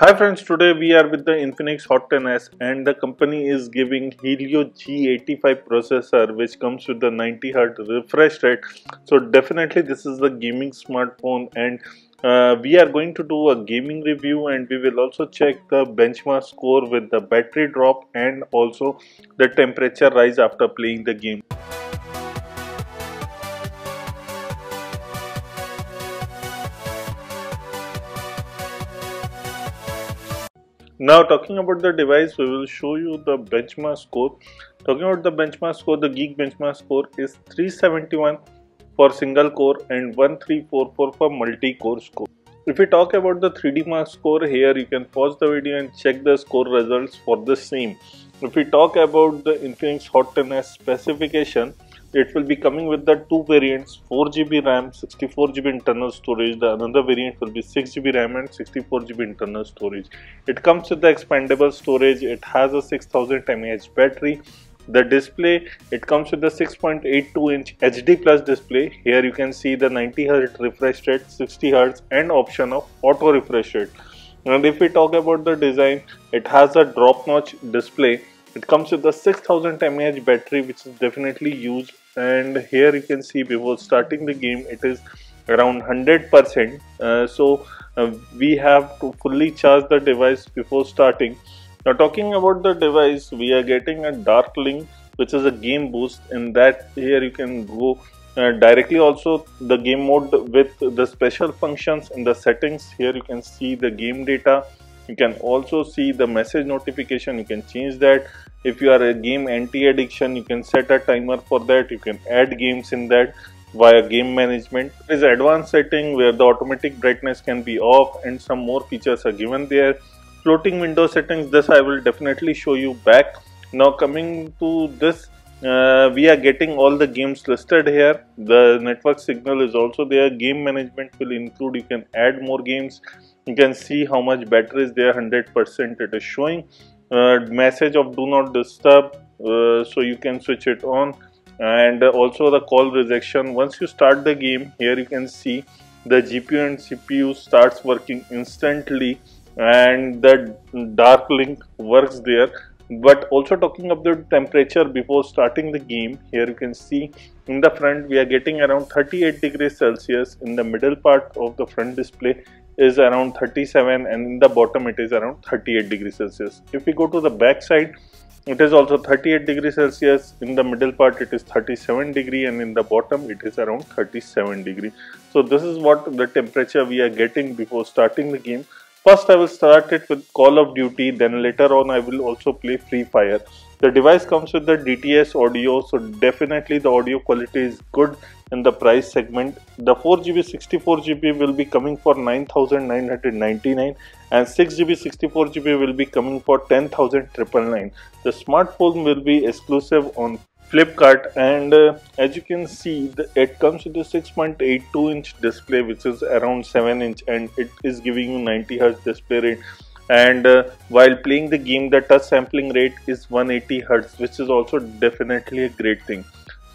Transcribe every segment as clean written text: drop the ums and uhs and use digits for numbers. Hi friends, today we are with the Infinix Hot 10S and the company is giving Helio G85 processor which comes with the 90Hz refresh rate. So definitely this is the gaming smartphone and we are going to do a gaming review, and we will also check the benchmark score with the battery drop and also the temperature rise after playing the game. Now talking about the device, we will show you the benchmark score. Talking about the benchmark score, the Geekbench benchmark score is 371 for single core and 1344 for multi-core score. If we talk about the 3DMark score, here you can pause the video and check the score results for the same. If we talk about the Infinix Hot 10S specification, it will be coming with the two variants, 4GB RAM, 64GB internal storage. The another variant will be 6GB RAM and 64GB internal storage. It comes with the expandable storage. It has a 6000 mAh battery. The display, it comes with the 6.82 inch HD plus display. Here you can see the 90Hz refresh rate, 60Hz and option of auto refresh rate. And if we talk about the design, it has a drop notch display. It comes with the 6000 mAh battery, which is definitely used, and here you can see before starting the game it is around 100%. We have to fully charge the device before starting. Now talking about the device, we are getting a dark link which is a game boost, and that here you can go directly also the game mode with the special functions in the settings. Here you can see the game data. You can also see the message notification, you can change that. If you are a game anti-addiction, you can set a timer for that. You can add games in that via game management. There is advanced setting where the automatic brightness can be off and some more features are given there. Floating window settings, this I will definitely show you back. Now coming to this, we are getting all the games listed here. The network signal is also there. Game management will include, you can add more games. You can see how much battery is there, 100% it is showing. Message of do not disturb, so you can switch it on, and also the call rejection. Once you start the game, here you can see the GPU and CPU starts working instantly and the dark link works there. But also talking about the temperature before starting the game, here you can see in the front we are getting around 38 degrees Celsius. In the middle part of the front display is around 37, and in the bottom it is around 38 degrees Celsius. If we go to the back side, it is also 38 degrees Celsius. In the middle part it is 37 degree, and in the bottom it is around 37 degree. So this is what the temperature we are getting before starting the game. First I will start it with Call of Duty, then later on I will also play Free Fire. The device comes with the DTS audio, so definitely the audio quality is good in the price segment. The 4GB 64GB will be coming for 9,999, and 6GB 64GB will be coming for 10,999. The smartphone will be exclusive on Flipkart, and as you can see, it comes with a 6.82 inch display, which is around 7 inch, and it is giving you 90Hz display rate. And while playing the game, the touch sampling rate is 180Hz, which is also definitely a great thing.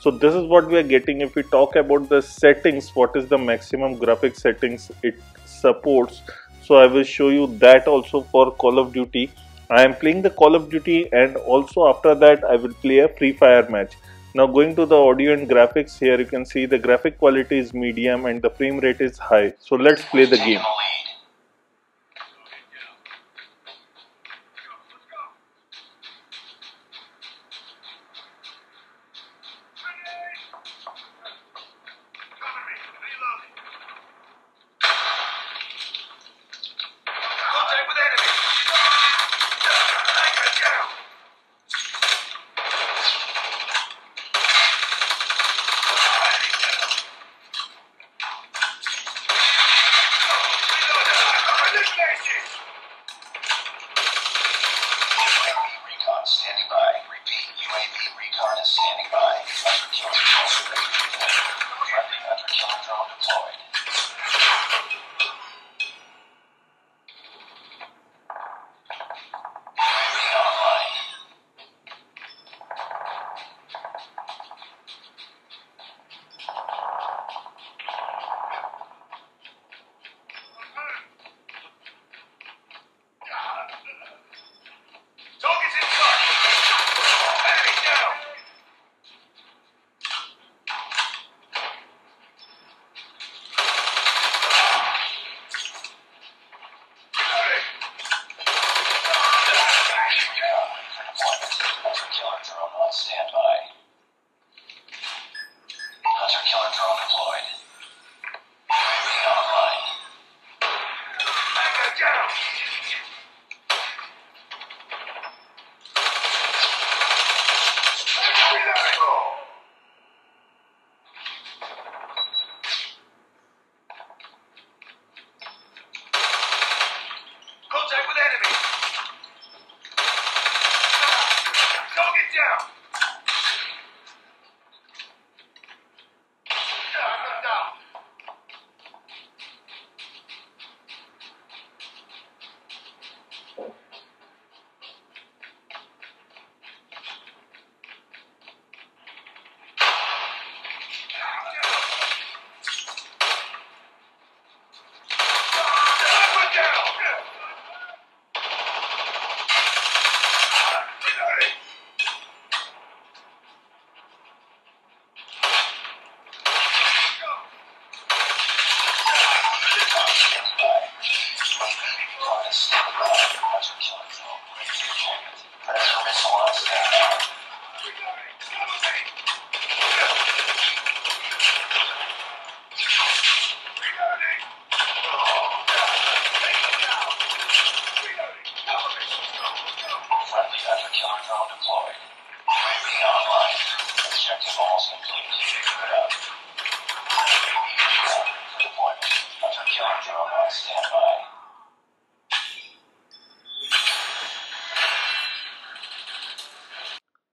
So this is what we are getting. If we talk about the settings, what is the maximum graphic settings it supports, so I will show you that also for Call of Duty. I am playing the Call of Duty, and also after that I will play a Free Fire match. Now going to the audio and graphics, here you can see the graphic quality is medium and the frame rate is high. So let's play the game.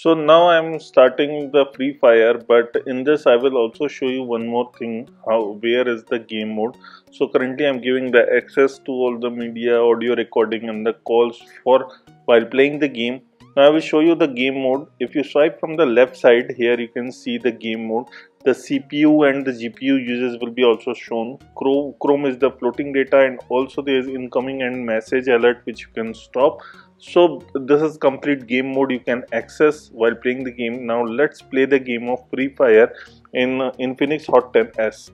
So now I'm starting the Free Fire, but in this I will also show you one more thing, where is the game mode. So currently I'm giving the access to all the media, audio recording and the calls for while playing the game. Now I will show you the game mode. If you swipe from the left side here, you can see the game mode. The CPU and the GPU uses will be also shown. Chrome is the floating data, and also there is incoming and message alert which you can stop. So this is complete game mode you can access while playing the game. Now let's play the game of Free Fire in Infinix Hot 10S.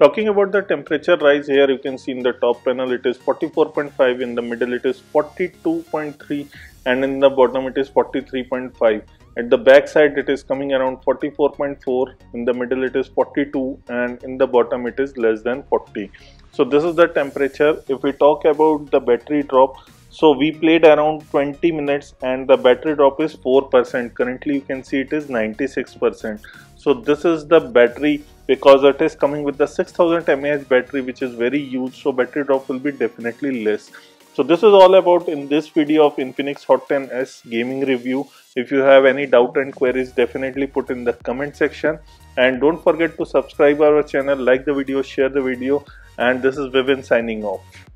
Talking about the temperature rise, here you can see in the top panel it is 44.5, in the middle it is 42.3, and in the bottom it is 43.5. At the back side it is coming around 44.4, in the middle it is 42, and in the bottom it is less than 40. So this is the temperature. If we talk about the battery drop, so we played around 20 minutes and the battery drop is 4%. Currently you can see it is 96%. So this is the battery, because it is coming with the 6000 mAh battery, which is very huge, so battery drop will be definitely less. So this is all about in this video of Infinix Hot 10S gaming review. If you have any doubt and queries, definitely put in the comment section, and don't forget to subscribe our channel, like the video, share the video, and this is Vivin signing off.